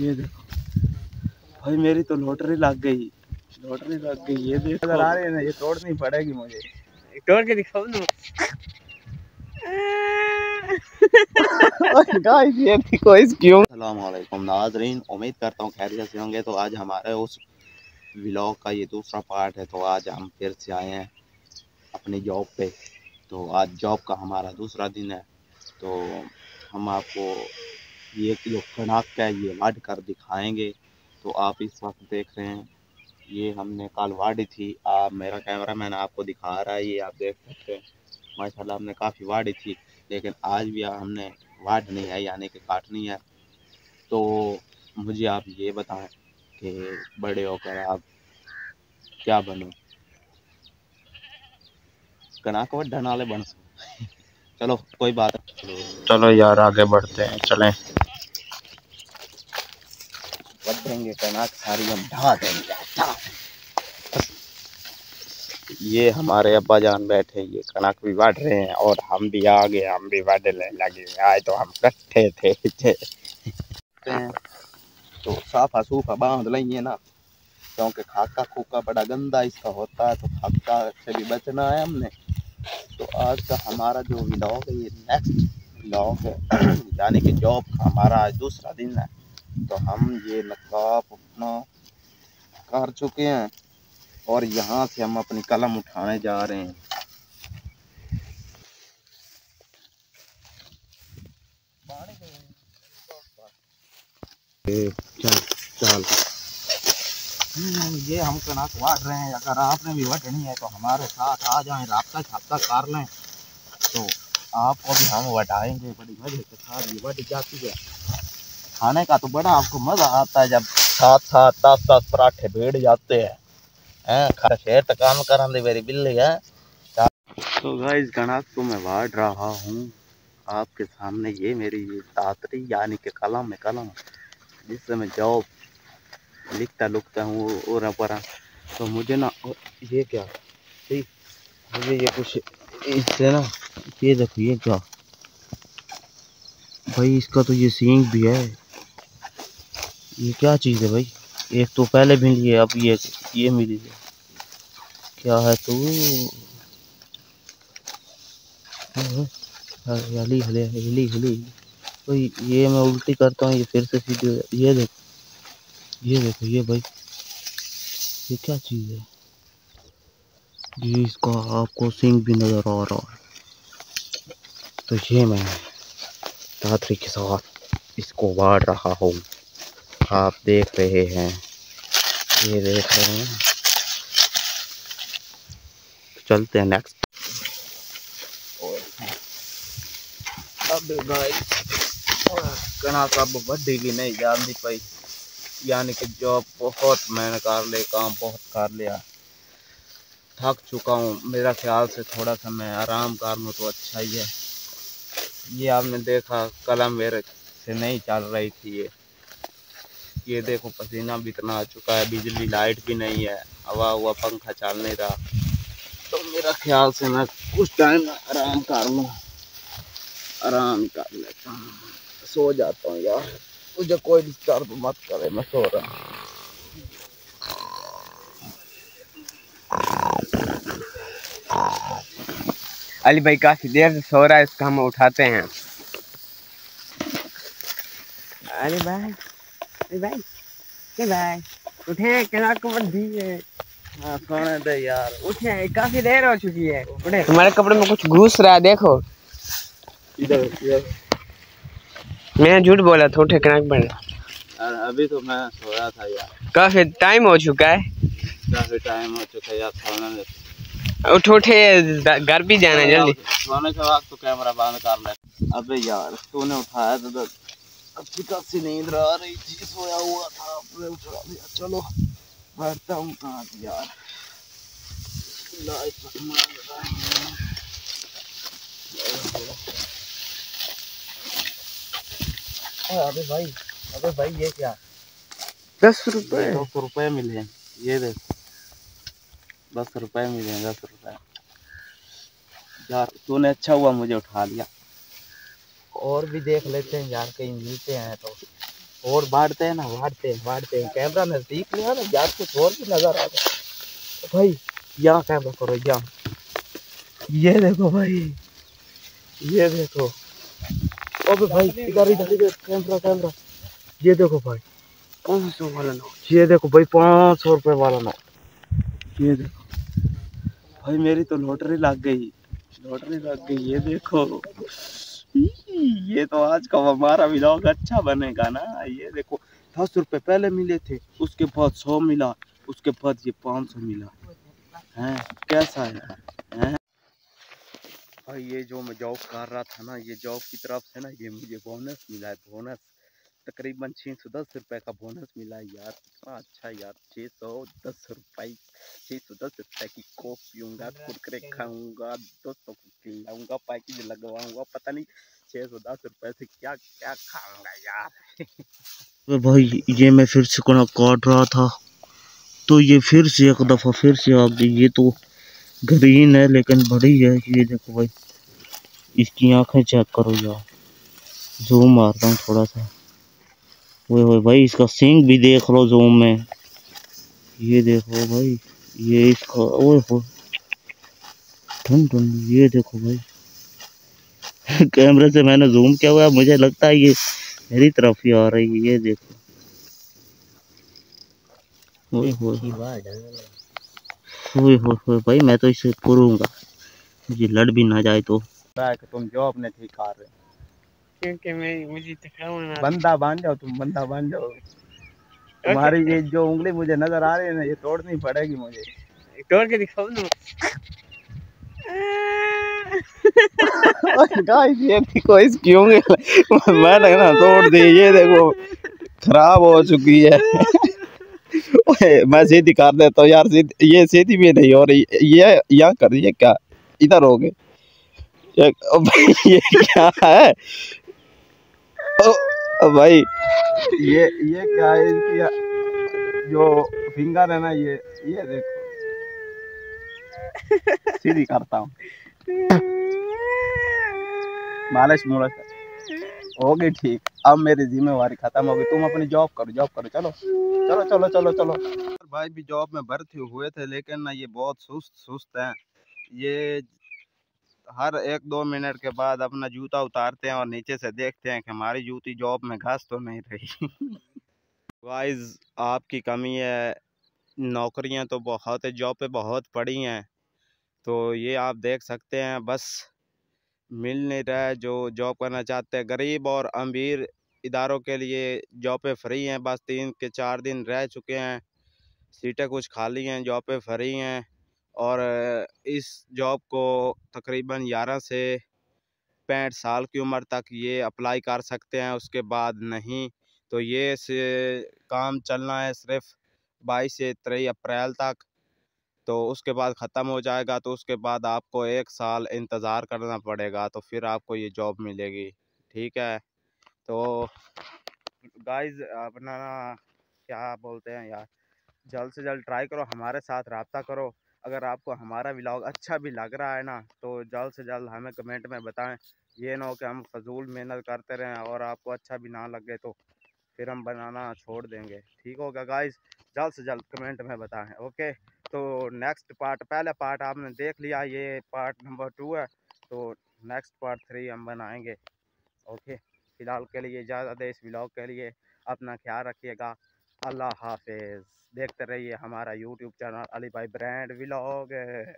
ये देखो भाई मेरी तो लॉटरी लग गई, लॉटरी लग गई। ये देखो अगर आ रहे हैं ना, ये तोड़नी पड़ेगी मुझे। तोड़ के दिखाओ ना। नाज़रीन उम्मीद करता हूँ खैरियत से होंगे। तो आज हमारे उस व्लॉग का ये दूसरा पार्ट है। तो आज हम फिर से आए हैं अपनी जॉब पे। तो आज जॉब का हमारा दूसरा दिन है। तो हम आपको ये जो कनक है ये वाड कर दिखाएंगे। तो आप इस वक्त देख रहे हैं ये हमने कल वाड़ी थी। मेरा कैमरा मैन आपको दिखा रहा है, ये आप देख सकते हैं। माशाल्लाह हमने काफ़ी वाड़ी थी, लेकिन आज भी हमने वाड़ नहीं है, यानी कि काटनी है। तो मुझे आप ये बताएं कि बड़े होकर आप क्या बनो, कनक वड्डा नाले बन सको। चलो कोई बात नहीं, चलो यार आगे बढ़ते हैं, चलें देंगे कनक सारी हम ढा देंगे। ये हमारे अब्बा जान बैठे, ये कनक भी बांट रहे हैं और हम भी आ गए, हम भी बांटने लगे। आज तो हम कट्ठे थे। तो साफा सूफा बांध लेंगे ना, क्योंकि खाका खूका बड़ा गंदा इसका होता है। तो खाका से भी बचना है हमने। तो आज का हमारा जो व्लॉग है ये नेक्स्ट व्लॉग है, यानी कि जॉब का हमारा आज दूसरा दिन है। तो हम ये नकाब अपना कर चुके हैं और यहाँ से हम अपनी कलम उठाने जा रहे हैं। चल ये हम कनक वाट रहे हैं। अगर आपने भी वटनी है तो हमारे साथ आ जाएं, रास्ता छापता कर लें, तो आपको भी हम वटाएंगे। बड़ी मजे के साथ ये वट जाती है। खाने का तो बड़ा आपको मज़ा आता है जब साथ साथ 10-10 पराठे भेड़ जाते हैं। खा शेर तो काम कराने मेरी बिल्ली है। तो गाइस कनक को मैं वाट रहा हूँ आपके सामने। ये मेरी दातरी यानी कि कलम है, कलम जिससे मैं जॉब लिखता लुखता हूँ और पढ़ा। तो मुझे ना ये क्या ठीक, मुझे ये कुछ इससे ना ये देखो, ये क्या भाई इसका तो ये सींग भी है। ये क्या चीज़ है भाई, एक तो पहले मिली है, अब ये मिली है। क्या है तू हली हले हिली हिली भाई। ये मैं उल्टी करता हूँ, ये फिर से सीधी हो जाती। ये देखो, ये देखो, ये भाई ये क्या चीज़ है जी, इसका आपको सींग भी नज़र आ रहा है। तो ये मैं दातरी के साथ इसको वाड़ रहा हूँ, आप देख रहे हैं, ये देख रहे हैं। चलते हैं नेक्स्ट। अब गाइस कनक अब बढ़ी भी नहीं जाती पाई, यानी कि जॉब बहुत मैंने कर ले, काम बहुत कर लिया, थक चुका हूँ। मेरा ख्याल से थोड़ा सा मैं आराम कर लूँ तो अच्छा ही है। ये आपने देखा कलम मेरे से नहीं चल रही थी। ये देखो पसीना भी इतना आ चुका है, बिजली लाइट भी नहीं है, हवा हुआ पंखा चल नहीं रहा। तो मेरा ख्याल से मैं कुछ टाइम आराम कर लूँ, आराम कर लेता हूँ, सो जाता हूँ। यार मुझे कोई डिस्टर्ब मत करे, मैं सो रहा हूँ। अली भाई काफी देर से सो रहा है, इसका हम उठाते हैं। अली भाई उठे, कनक को बंधी है। हाँ सोने दे यार, उठे, काफी देर हो चुकी है। उठे, तुम्हारे कपड़े में कुछ घुस रहा है, देखो इधर। मैंने झूठ बोला था, उठे कनक बन। अभी तो मैं सो रहा था यार, काफी टाइम हो चुका है, काफी टाइम हो चुका है यार, सोने दे। उठो उठे, घर भी जाना है जल्दी, सोने का वक्त। तो कैमरा बंद कर ले। अबे यार तूने उठाया तो अच्छी खासी नींद आ रही थी, सोया हुआ था, अपने उठा दिया। चलो बैठता हूँ कहाँ यार, अबे भाई ये क्या, 10 रुपये 200 रुपये मिले। ये देख 10 रुपये मिले, 10 रुपये यार। तूने अच्छा हुआ मुझे उठा लिया, और भी देख लेते हैं यार, कहीं मिलते हैं तो और बांटते हैं ना, बांटते हैं। कैमरा नजदीक में है ना यार, कुछ और भी नजर आ जाए भाई। यहाँ कैमरा करो, यहाँ ये देखो भाई, ये देखो। ओबे भाई इधर कैमरा। ये देखो भाई 500 वाला नोट, ये देखो भाई 500 रुपये वाला नोट। ये देखो भाई मेरी तो लॉटरी लग गई, लॉटरी लग गई। ये देखो, ये तो आज का हमारा व्लॉग अच्छा बनेगा ना। ये देखो 10 रुपये पहले मिले थे, उसके बाद 100 मिला, उसके बाद ये 500 मिला है। कैसा है भाई, ये जो मैं जॉब कर रहा था ना, ये जॉब की तरफ से ना ये मुझे बोनस मिला है। बोनस तकरीबन 610 रुपये का बोनस मिला है यार। कितना अच्छा यार, 610 रुपये की कोक पीऊँगा, कुरकुरे खाऊँगा, दोस्तों को खिलाऊँगा, पैकेज लगवाऊँगा, पता नहीं 610 रुपये से क्या क्या खाऊँगा यार। भाई ये मैं फिर से कोना काट रहा था तो ये फिर से एक दफ़ा फिर से आ गई। ये तो ग्रीन है लेकिन बड़ी है। ये देखो भाई, इसकी आंखें चेक करो यार। जूम मारता हूँ थोड़ा सा, वो भाई इसका सिंग भी देख लो जूम में। ये देखो भाई, ये इसका वो ठंड। ये देखो भाई कैमरे से मैंने जूम किया हुआ, मुझे लगता है ये मेरी तरफ ही आ रही है। ये देखो होए भाई, मैं तो इसे करूँगा, मुझे लड़ भी ना जाए तो। तुम जो अपने ठीक कर रहे, क्योंकि मैं मुझे बंदा बांध जाओ, तुम बंदा बांध जाओ। तुम्हारी ये जो उंगली मुझे नजर आ रही है ना, ये तोड़नी पड़ेगी मुझे। तोड़ के दिखाओ ना। गाइस ये देखो, इसकी उंगली मैंने ना तोड़ दी। ये देखो खराब हो चुकी है। मैं सीधी कर देता हूँ यार, ये सीधी भी नहीं हो रही। ये यहाँ कर, ये क्या इधर हो गए, ये क्या है? ओ भाई ये क्या है? इसकी जो फिंगर है ना, ये देखो सीधी करता हूँ। मालिश मुलाश हो गई ठीक। अब मेरी जिम्मेवारी खत्म हो गई। तुम अपनी जॉब करो, जॉब करो। चलो चलो चलो चलो चलो। भाई भी जॉब में भर्ती हुए थे लेकिन ना ये बहुत सुस्त हैं। ये हर 1-2 मिनट के बाद अपना जूता उतारते हैं और नीचे से देखते हैं कि हमारी जूती जॉब में घास तो नहीं रही। गाइस आपकी कमी है, नौकरियां तो बहुत है, जॉब पे बहुत पड़ी हैं। तो ये आप देख सकते हैं, बस मिल नहीं रहा है जो जॉब करना चाहते हैं। गरीब और अमीर इदारों के लिए जॉबें फ्री हैं, बस 3 के 4 दिन रह चुके हैं। सीटें कुछ खाली हैं, जॉबें फ्री हैं। और इस जॉब को तकरीबन 11 से 65 साल की उम्र तक ये अप्लाई कर सकते हैं, उसके बाद नहीं। तो ये काम चलना है सिर्फ 22 से 23 अप्रैल तक, तो उसके बाद ख़त्म हो जाएगा। तो उसके बाद आपको 1 साल इंतज़ार करना पड़ेगा, तो फिर आपको ये जॉब मिलेगी। ठीक है, तो गाइस अपना क्या बोलते हैं यार, जल्द से जल्द ट्राई करो, हमारे साथ रब्ता करो। अगर आपको हमारा व्लॉग अच्छा भी लग रहा है ना, तो जल्द से जल्द हमें कमेंट में बताएं। ये ना हो कि हम फजूल मेहनत करते रहें और आपको अच्छा भी ना लगे, तो फिर हम बनाना छोड़ देंगे। ठीक होगा गाइस, जल्द से जल्द कमेंट में बताएं। ओके, तो नेक्स्ट पार्ट, पहला पार्ट आपने देख लिया, ये पार्ट नंबर 2 है। तो नेक्स्ट पार्ट 3 हम बनाएँगे। ओके, फ़िलहाल के लिए इजाज़त है। इस व्लॉग के लिए अपना ख्याल रखिएगा। अल्लाह हाफिज़। देखते रहिए हमारा YouTube चैनल अली भाई ब्रांड व्लॉग।